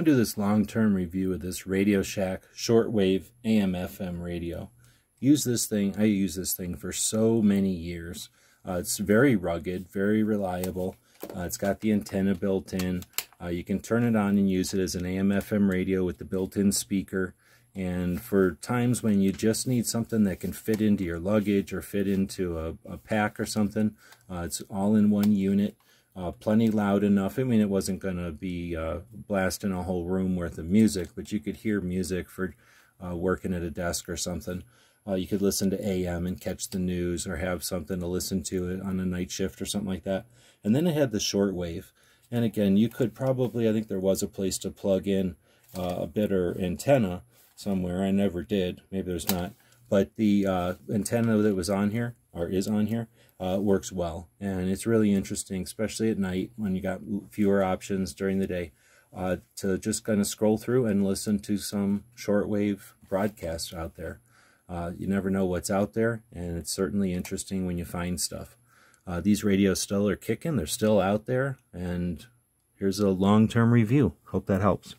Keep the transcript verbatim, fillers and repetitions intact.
I'm going to do this long-term review of this Radio Shack shortwave A M F M radio. Use this thing. I use this thing for so many years. Uh, it's very rugged, very reliable. Uh, it's got the antenna built in. Uh, you can turn it on and use it as an A M F M radio with the built-in speaker. And for times when you just need something that can fit into your luggage or fit into a, a pack or something, uh, it's all in one unit, uh, plenty loud enough. I mean, it wasn't going to be uh, blasting a whole room worth of music, but you could hear music for uh, working at a desk or something. Uh, you could listen to A M and catch the news or have something to listen to on a night shift or something like that. And then it had the shortwave. And again, you could probably, I think there was a place to plug in uh, a bit or antenna somewhere. I never did. Maybe there's not. But the uh, antenna that was on here, or is on here, uh, works well. And it's really interesting, especially at night when you got fewer options during the day, uh, to just kind of scroll through and listen to some shortwave broadcasts out there. Uh, you never know what's out there, and it's certainly interesting when you find stuff. Uh, these radios still are kicking. They're still out there, and here's a long-term review. Hope that helps.